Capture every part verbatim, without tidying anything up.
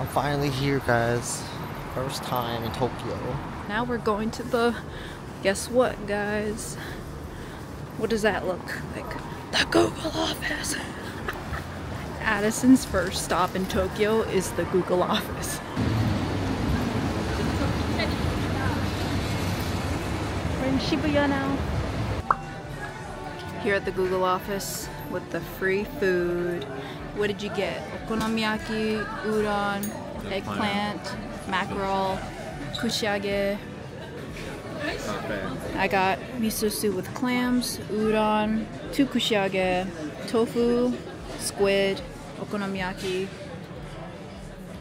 I'm finally here, guys. First time in Tokyo. Now we're going to the, guess what, guys? What does that look like? The Google office. Addison's first stop in Tokyo is the Google office. We're in Shibuya now. Here at the Google office with the free food. What did you get? Okonomiyaki, udon, eggplant, mackerel, kushiage. I got miso soup with clams, udon, two kushiage, tofu, squid, okonomiyaki.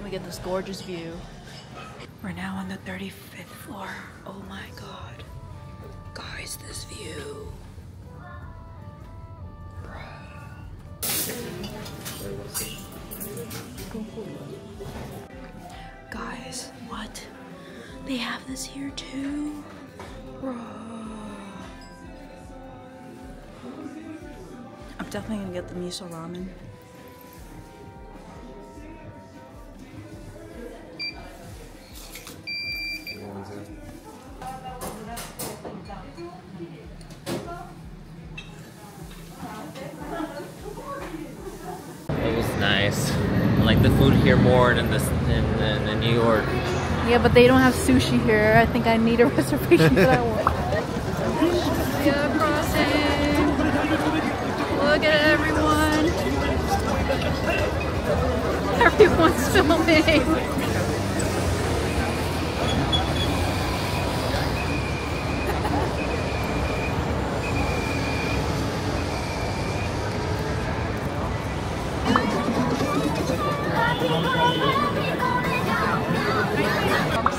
We get this gorgeous view. We're now on the thirty-fifth floor. Oh my god. Guys, this view. Guys, what? They have this here too? Bro. I'm definitely gonna get the miso ramen. It was nice. I like the food here more than this than, than, than New York. Yeah, but they don't have sushi here. I think I need a reservation for that one. Shibuya crossing. Look at everyone. Everyone's filming.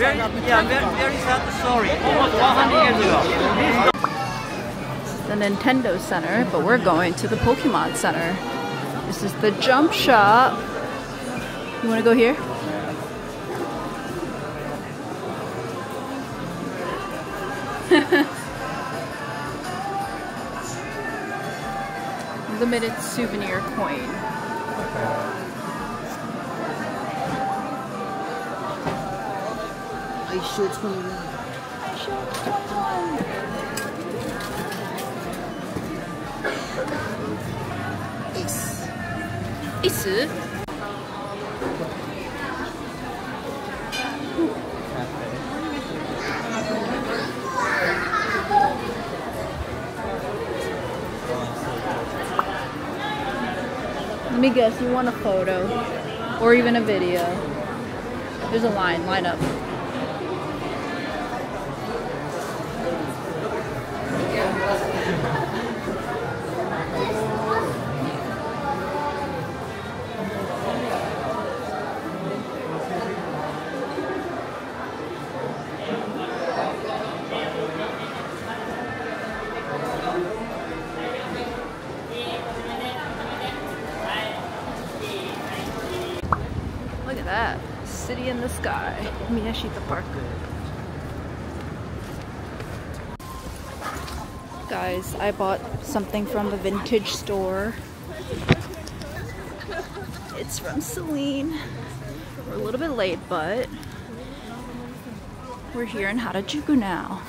Very, yeah, very, very sad story. Almost one hundred years ago. The Nintendo Center, but we're going to the Pokemon Center. This is the Jump Shop. You want to go here? Limited souvenir coin. Okay. I should Is. Is. Let me guess, you want a photo or even a video. There's a line, line up. City in the sky. Miyashita Park. Guys, I bought something from the vintage store. It's from Celine. We're a little bit late, but we're here in Harajuku now.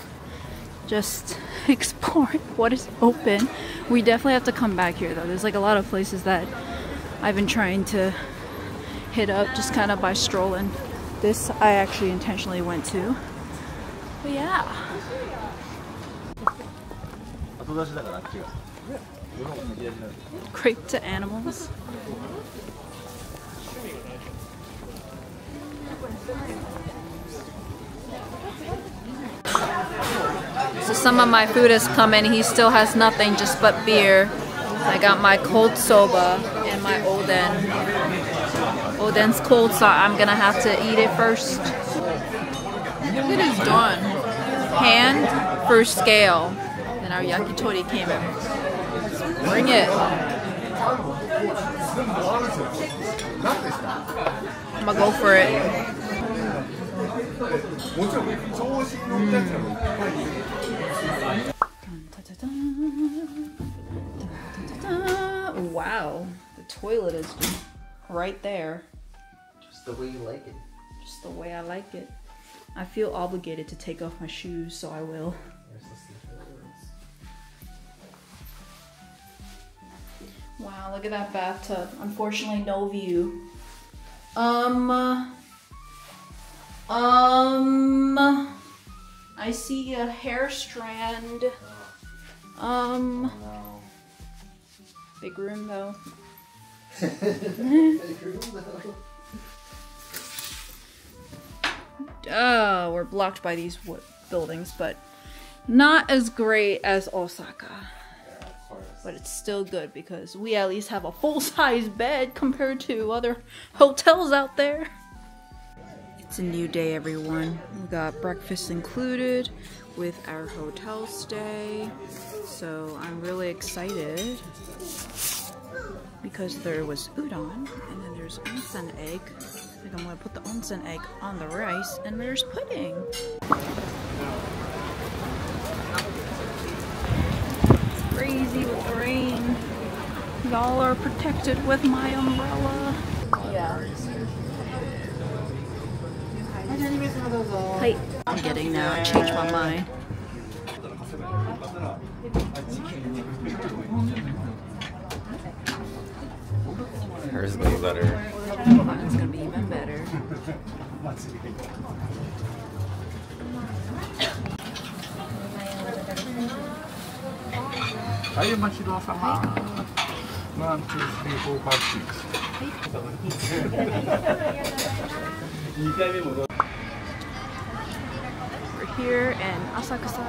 Just exploring what is open. We definitely have to come back here though. There's like a lot of places that I've been trying to hit up just kind of by strolling. This I actually intentionally went to. But yeah. Grape to animals. So some of my food has come in. He still has nothing just but beer. I got my cold soba and my oden. Oden's cold, so I'm gonna have to eat it first. It is done. Hand for scale. And our yakitori came in. Bring it. I'm gonna go for it. Mm. Wow, the toilet is right there. Just the way you like it. Just the way I like it. I feel obligated to take off my shoes, so I will. There's the seafoods. Wow, look at that bathtub. Unfortunately, no view. Um... Um... I see a hair strand. Um... Oh, no. Big room, though. Big room, though. Uh, we're blocked by these wood buildings, but not as great as Osaka. Yeah, of course. But it's still good because we at least have a full-size bed compared to other hotels out there. It's a new day, everyone. We got breakfast included with our hotel stay, so I'm really excited because there was udon and then there's onsen egg. I think I'm gonna put the onsen egg on the rice, and there's pudding. It's crazy with the rain. Y'all are protected with my umbrella. Yeah. Hey, I'm getting now. I changed my mind. Hers way better. Mine's gonna be even better. Are you much off a one, two, three, four, five, six? We're here in Asakusa.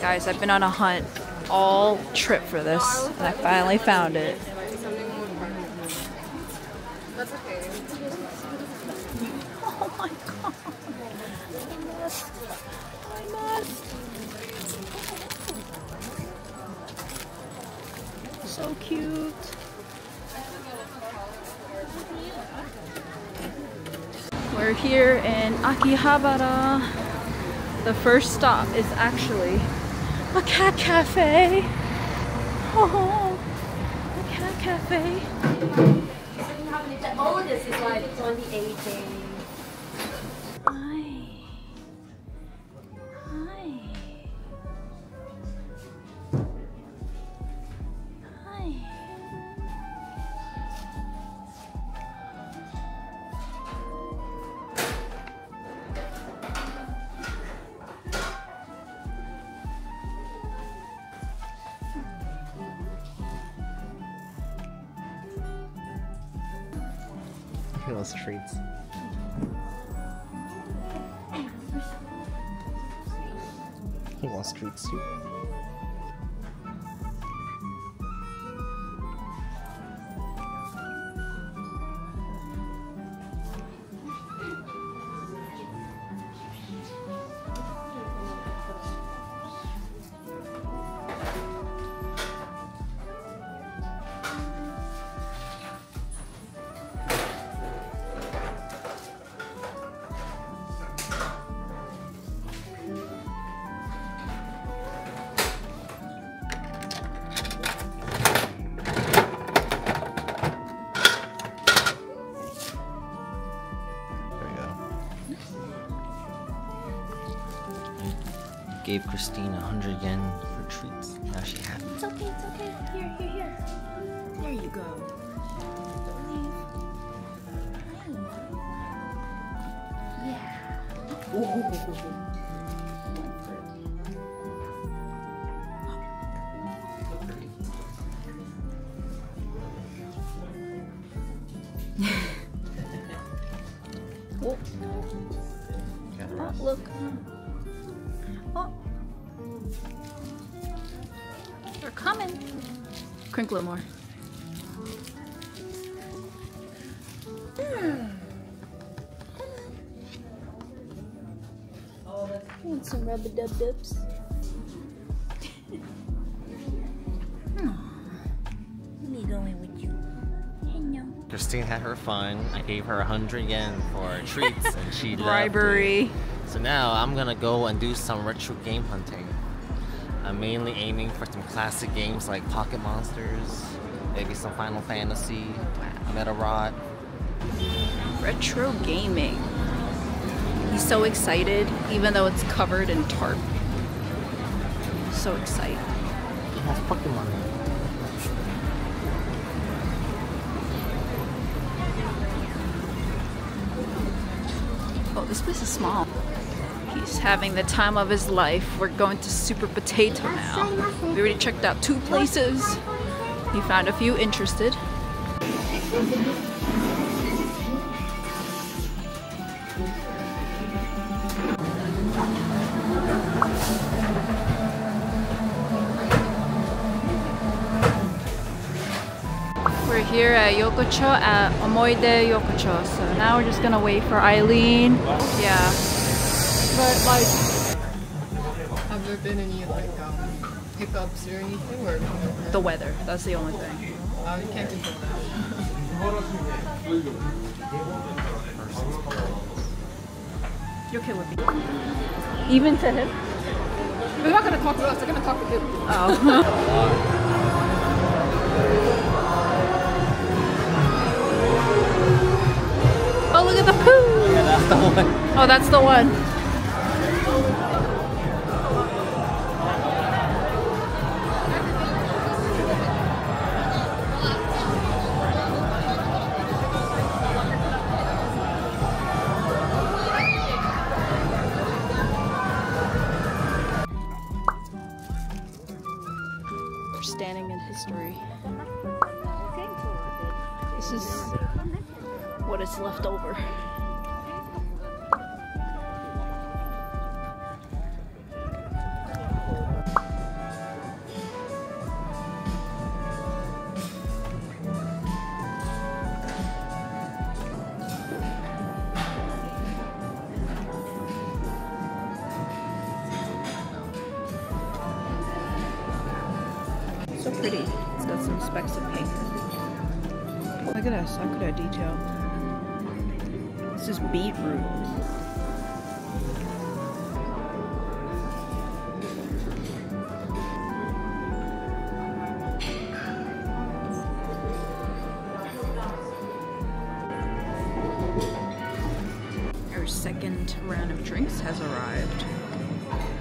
Guys, I've been on a hunt all trip for this, and I finally found it. Oh my god! My nest! My nest! So cute! We're here in Akihabara. The first stop is actually a cat cafe. Oh, a cat cafe. Oh, this is like it's only eight days. Hi. Hi. Hi. Those treats. He wants treats too. Gave Christine one hundred yen for treats. Now she has it. It's okay, it's okay. Here, here, here. There you go. Yeah. Oh. Oh, look. Oh. They're coming. Crinkle it more. get some rubber dub dubs. Let me go in with you. Hello. Christine had her fun. I gave her a hundred yen for treats, and she bribery. Loved it. So now I'm gonna go and do some retro game hunting. I'm mainly aiming for some classic games like Pocket Monsters, maybe some Final Fantasy, Metroid. Retro gaming. He's so excited, even though it's covered in tarp. So excited. He has Pokemon. Oh, this place is small. He's having the time of his life. We're going to Super Potato now. We already checked out two places. He found a few interested. We're here at Yokocho at Omoide Yokocho. So now we're just gonna wait for Eileen. Yeah. But like, have there been any like um, hiccups or anything? Or the weather. That's the only thing. Uh, you can't control that. You're killing me. Even to him? They're not gonna talk to us. They're gonna talk to him. Oh. Oh, look at the poo! Yeah, that's the one. Oh, that's the one. We're standing in history. This is what is left over. So pretty. It's got some specks of pink. Look at that Sakura detail. This is beetroot. Our second round of drinks has arrived.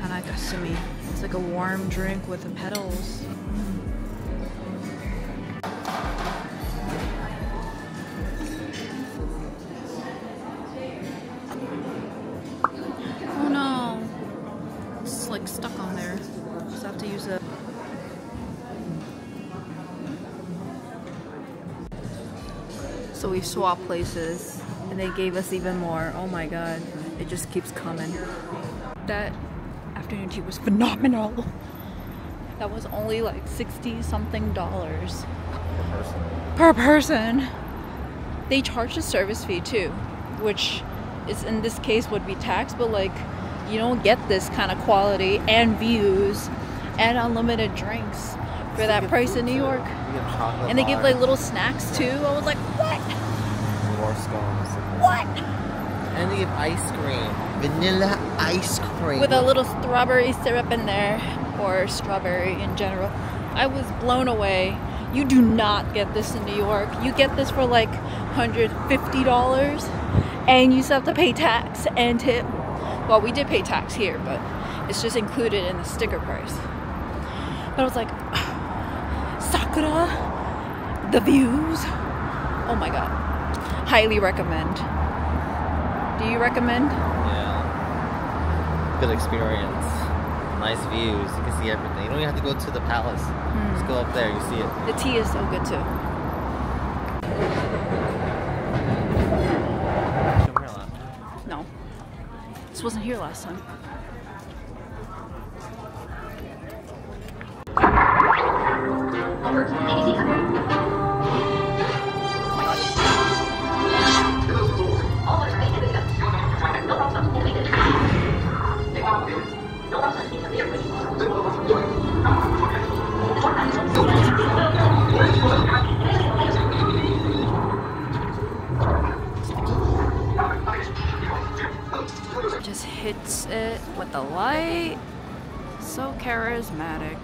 Hanakasumi. It's like a warm drink with the petals. So we swapped places and they gave us even more. Oh my god, it just keeps coming. That afternoon tea was phenomenal. That was only like sixty something dollars per person. Per person. They charged a service fee too, which is in this case would be taxed, but like you don't get this kind of quality and views and unlimited drinks for so that price in New York. And they give like little snacks too. I was like, what? More scones. What? And they give ice cream. Vanilla ice cream. With a little strawberry syrup in there. Or strawberry in general. I was blown away. You do not get this in New York. You get this for like a hundred fifty dollars. And you still have to pay tax and tip. Well, we did pay tax here, but it's just included in the sticker price. But I was like, Sakura, the views. Oh my god. Highly recommend. Do you recommend? Yeah. Good experience. Nice views. You can see everything. You don't even have to go to the palace. Mm. Just go up there. You see it. The tea is so good too. No. This wasn't here last time. Thank you. hits it with the light. So charismatic.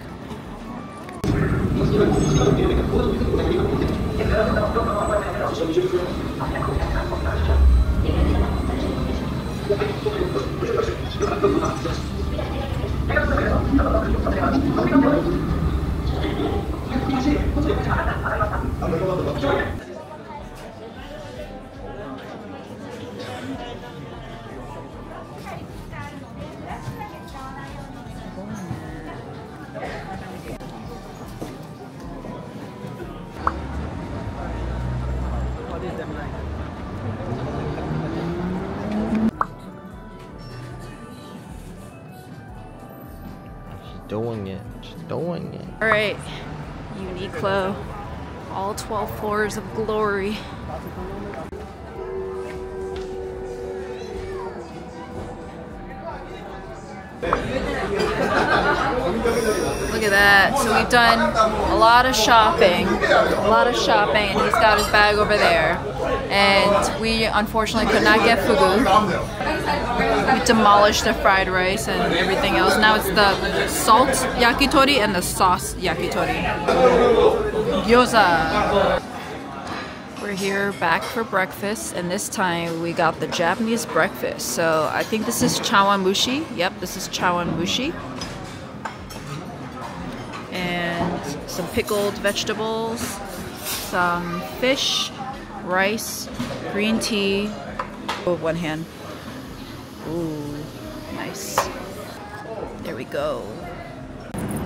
Doing it, just doing it. All right, Uniqlo, all twelve floors of glory. Look at that. So we've done a lot of shopping, a lot of shopping, and he's got his bag over there. And we unfortunately could not get fugu. We demolished the fried rice and everything else. Now it's the salt yakitori and the sauce yakitori. Gyoza. We're here back for breakfast, and this time we got the Japanese breakfast. So I think this is chawanmushi. Yep, this is chawanmushi. And some pickled vegetables, some fish, rice, green tea. Oh, one hand. Ooh, nice. There we go.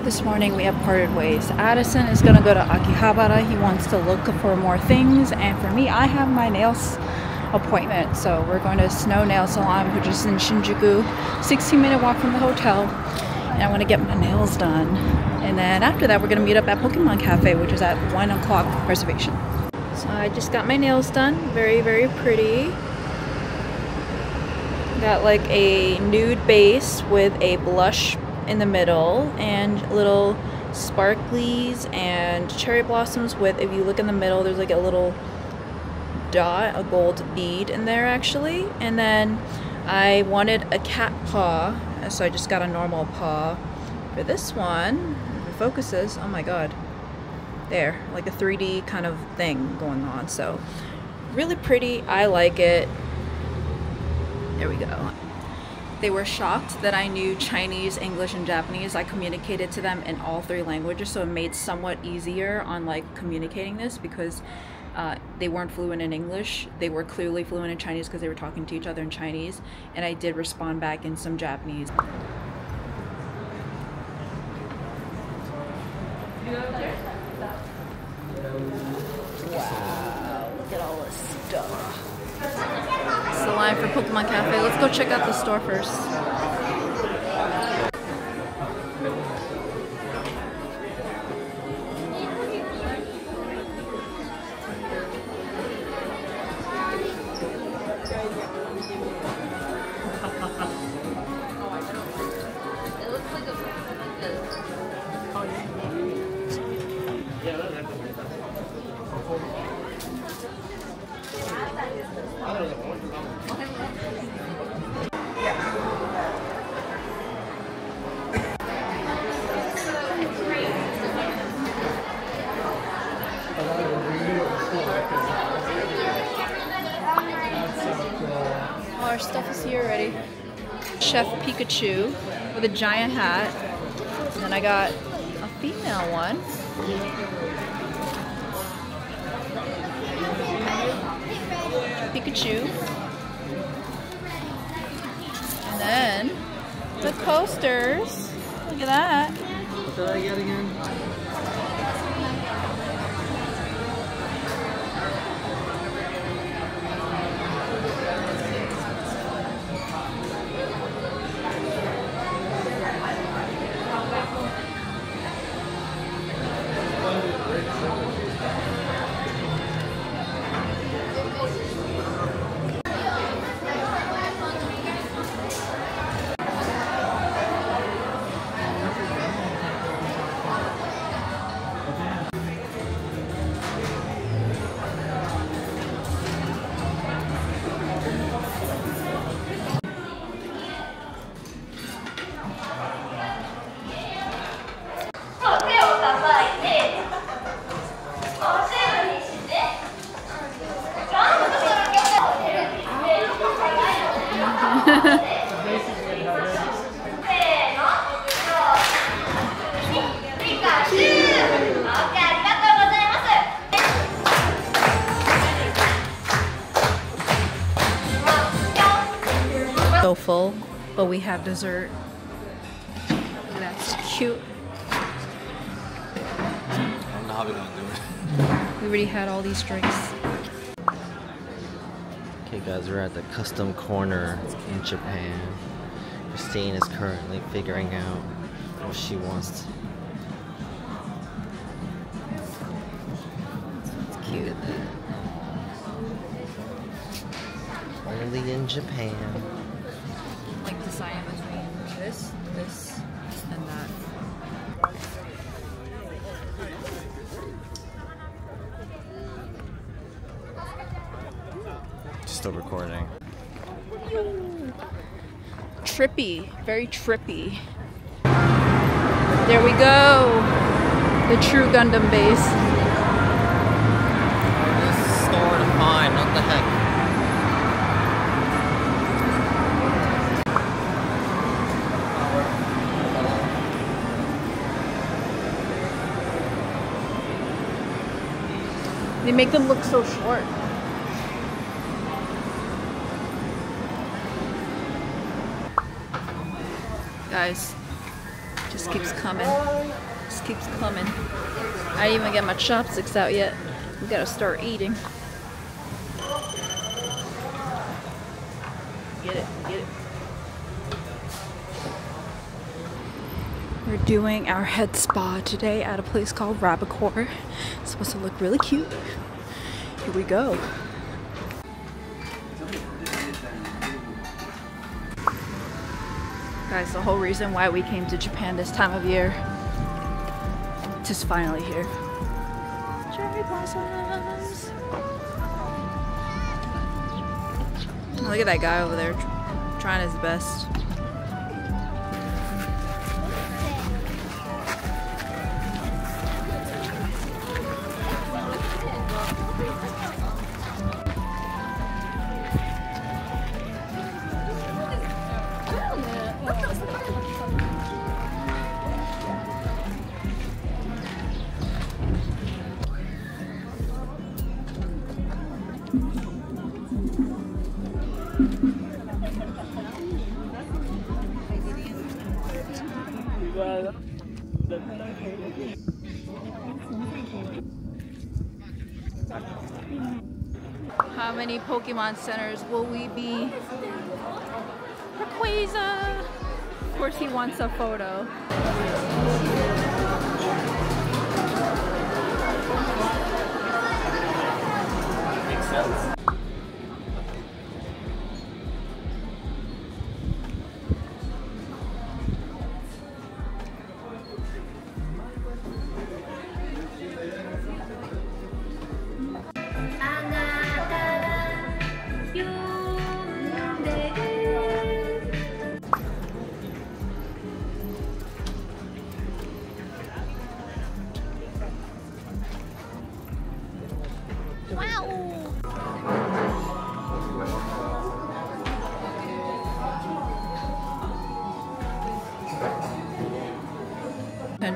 This morning we have parted ways. Addison is gonna go to Akihabara. He wants to look for more things, and for me, I have my nails appointment. So we're going to Snow Nail Salon, which is in Shinjuku, sixteen minute walk from the hotel. And I want to get my nails done. And then after that, we're gonna meet up at Pokemon Cafe, which is at one o'clock reservation. So I just got my nails done. Very, very pretty. Got like a nude base with a blush in the middle, and little sparklies and cherry blossoms with, if you look in the middle, there's like a little dot, a gold bead in there actually. And then I wanted a cat paw, so I just got a normal paw for this one. If it focuses, oh my god, there, like a three D kind of thing going on. So really pretty, I like it. There we go. They were shocked that I knew Chinese, English, and Japanese. I communicated to them in all three languages, so it made somewhat easier on like communicating this, because uh, they weren't fluent in English. They were clearly fluent in Chinese because they were talking to each other in Chinese, and I did respond back in some Japanese. Wow, look at all this stuff. It's the line for Pokemon Cafe. Let's go check out the store first. Our stuff is here already. Chef Pikachu with a giant hat. And then I got a female one. Pikachu. And then the coasters. Look at that. What did I get again? So full, but we have dessert. And that's cute. I don't know how we're gonna do it. We already had all these drinks. Okay guys, we're at the custom corner in Japan. Christine is currently figuring out what she wants. It's cute. Only in Japan. Like the sign between this, this, and that. Still recording. Trippy, very trippy. There we go. The true Gundam base. This store to find, what the heck? They make them look so short. Guys, just keeps coming, just keeps coming. I didn't even get my chopsticks out yet. We gotta start eating. Get it, get it. We're doing our head spa today at a place called Rabbicour. It's supposed to look really cute. Here we go. Guys, the whole reason why we came to Japan this time of year, it's just finally here. Cherry blossoms. Look at that guy over there, trying his best. How many Pokemon Centers will we be? Rayquaza! Of course he wants a photo. Makes sense.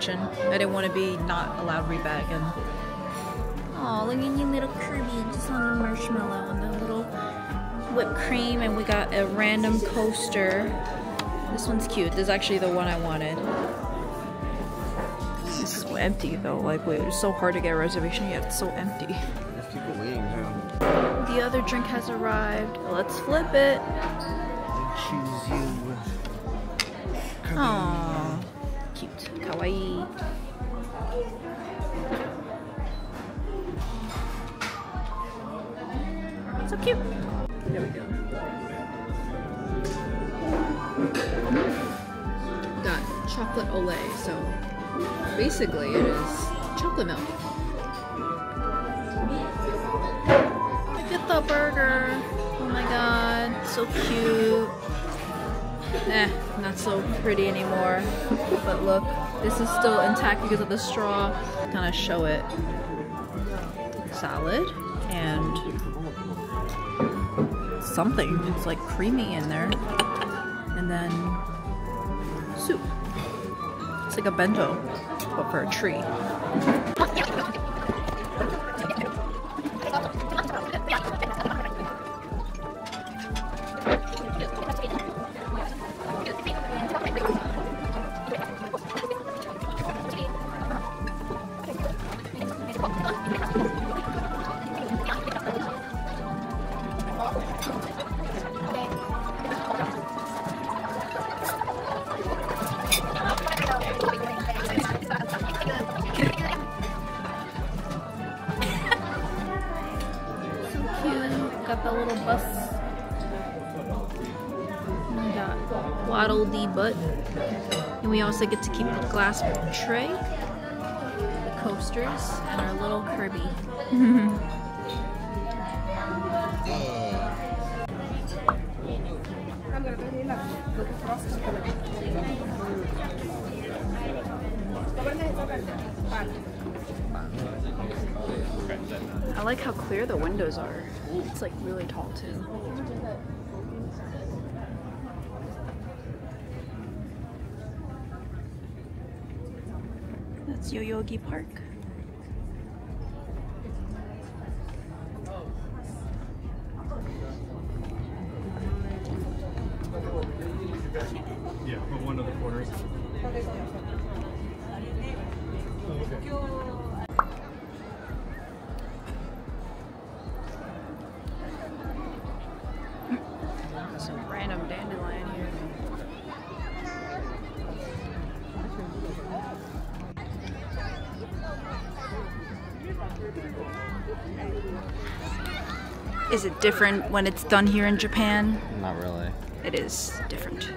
I didn't want to be not allowed reback and. Oh, look at you, little Kirby, and just on a marshmallow and the little whipped cream, and we got a random coaster. This one's cute. This is actually the one I wanted. It's so empty though. Like, wait, it's so hard to get a reservation yet. It's so empty. There's people waiting now. The other drink has arrived. Let's flip it. I choose you. Aww. Kawaii. So cute. There we go. Got chocolate Olay, so basically it is chocolate milk. Look at the burger. Oh my god, so cute. Eh, not so pretty anymore, but look, this is still intact because of the straw. Kind of show it. Salad and something. It's like creamy in there. and then soup. It's like a bento, but for a tree. But and we also get to keep the glass tray, the coasters, and our little Kirby. I like how clear the windows are. It's like really tall too. It's Yoyogi Park. Yeah, put one of the corners. Okay. Some random dandelion here. Is it different when it's done here in Japan? Not really. It is different.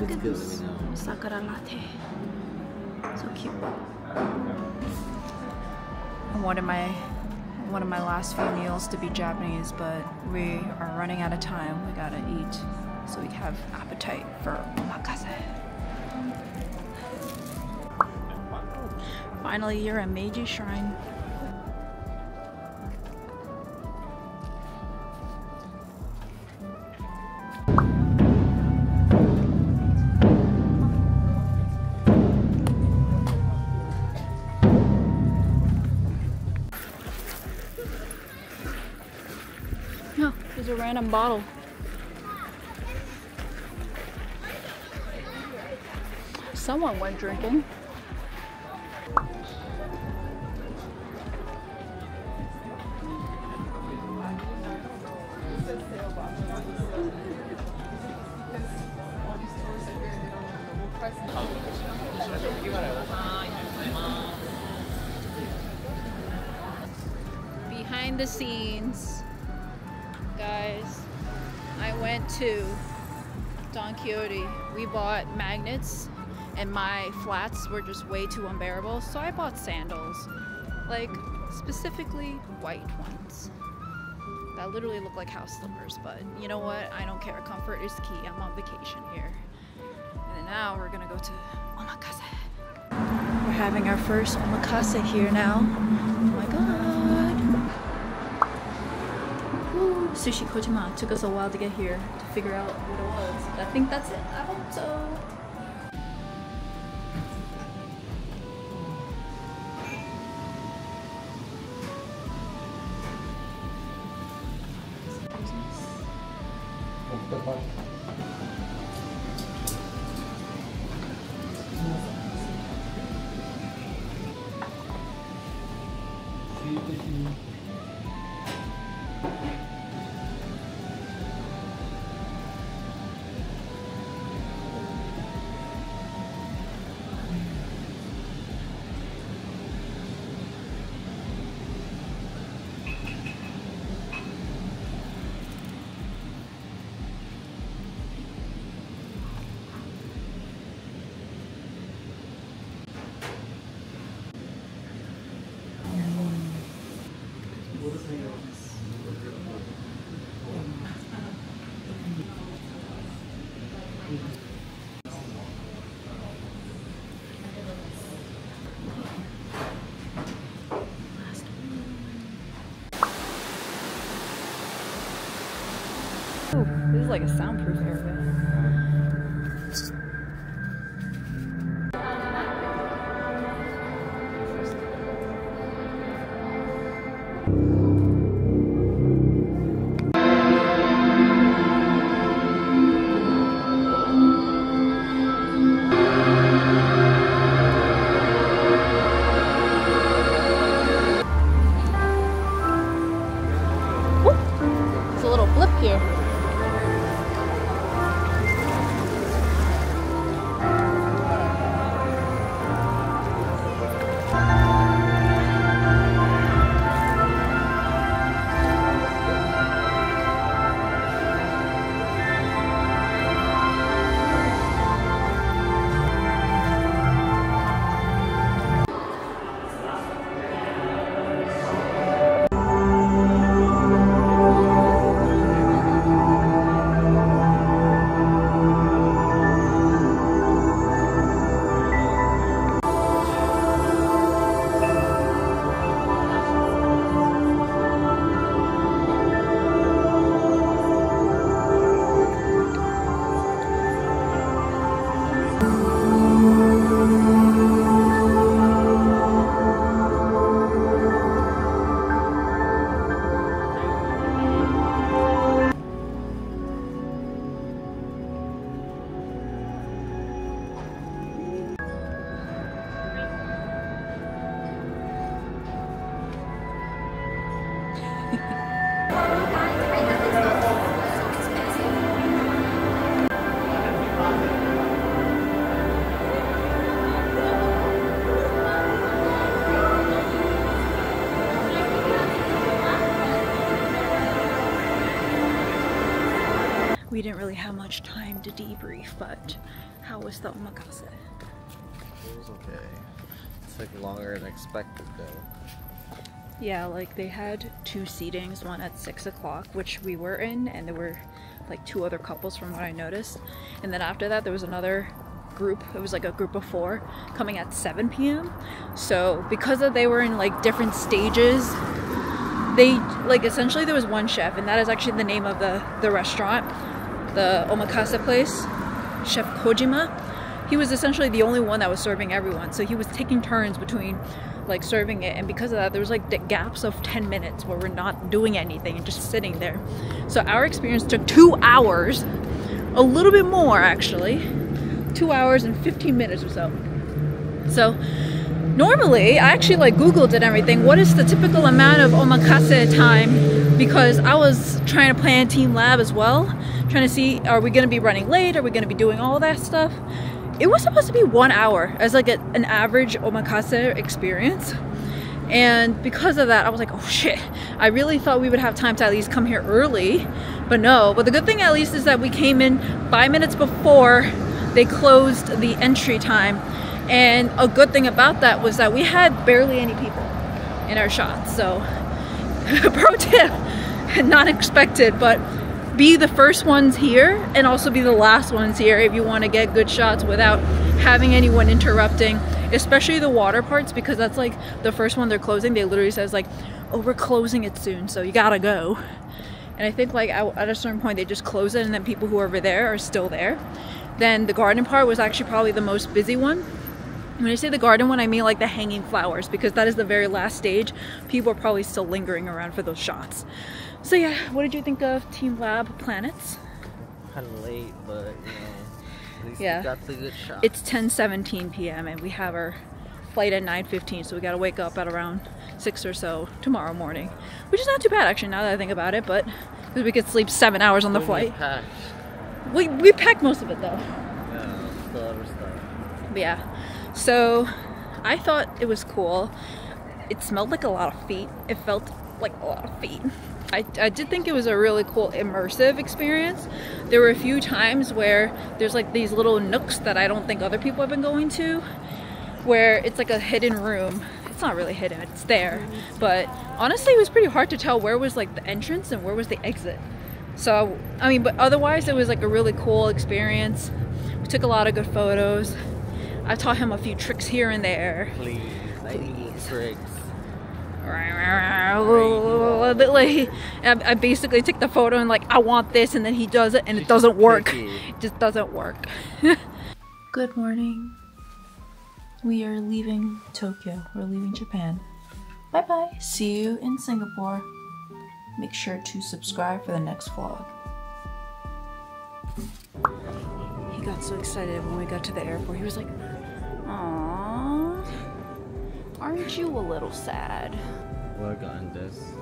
Look at this Sakura latte. So cute. I wanted my one of my last few meals to be Japanese, but we are running out of time. We gotta eat so we have appetite for omakase. Finally, you're at Meiji Shrine. No, oh, there's a random bottle. Someone went drinking. Behind the scenes, guys, I went to Don Quixote. We bought magnets and my flats were just way too unbearable, so I bought sandals, like specifically white ones that literally look like house slippers, but you know what, I don't care, comfort is key. I'm on vacation here. And now we're gonna go to omakase. We're having our first omakase here now. Oh my god. Woo. Sushi Kojima. Took us a while to get here to figure out what it was. I think that's it. I hope so. This is like a soundproof area. We didn't really have much time to debrief, but how was the omakase? It was okay. It took longer than expected though. Yeah, like they had two seatings, one at six o'clock, which we were in, and there were like two other couples from what I noticed. And then after that there was another group, it was like a group of four, coming at seven p m So because of they were in like different stages, they like essentially there was one chef, and that is actually the name of the, the restaurant. The omakase place, Chef Kojima, he was essentially the only one that was serving everyone, so he was taking turns between like serving it, and because of that there was like the gaps of ten minutes where we're not doing anything and just sitting there. So our experience took two hours, a little bit more actually, two hours and fifteen minutes or so. So normally I actually like Googled and everything, what is the typical amount of omakase time, because I was trying to plan Team Lab as well, trying to see, are we going to be running late, are we going to be doing all that stuff. It was supposed to be one hour as like a, an average omakase experience, and because of that I was like, oh shit, I really thought we would have time to at least come here early, but no. But the good thing at least is that we came in five minutes before they closed the entry time, and a good thing about that was that we had barely any people in our shots. So pro tip, not expected, but be the first ones here and also be the last ones here if you want to get good shots without having anyone interrupting, especially the water parts, because that's like the first one they're closing. They literally says like, oh, we're closing it soon, so you gotta go. And I think like at a certain point they just close it, and then people who are over there are still there. Then the garden part was actually probably the most busy one. When I say the garden one, I mean like the hanging flowers, because that is the very last stage. People are probably still lingering around for those shots. So yeah, what did you think of Team Lab Planets? Kind of late, but you know, at least yeah, we got the good shot. It's ten seventeen p m and we have our flight at nine fifteen, so we gotta wake up at around six or so tomorrow morning, which is not too bad actually now that I think about it, but because we could sleep seven hours on the flight. We, we packed most of it though. Yeah, still other stuff. But yeah, so I thought it was cool. It smelled like a lot of feet. It felt like a lot of feet. I, I did think it was a really cool immersive experience. There were a few times where there's like these little nooks that I don't think other people have been going to, where it's like a hidden room. It's not really hidden, it's there, but honestly it was pretty hard to tell where was like the entrance and where was the exit. So I mean, but otherwise it was like a really cool experience. We took a lot of good photos. I taught him a few tricks here and there. Please, please. I need tricks. like, I basically took the photo and like, I want this, and then he does it and it doesn't work. It just doesn't work. Good morning. We are leaving Tokyo. We're leaving Japan. Bye bye. See you in Singapore. Make sure to subscribe for the next vlog. He got so excited when we got to the airport. He was like, "Aww, aren't you a little sad?" Work on this.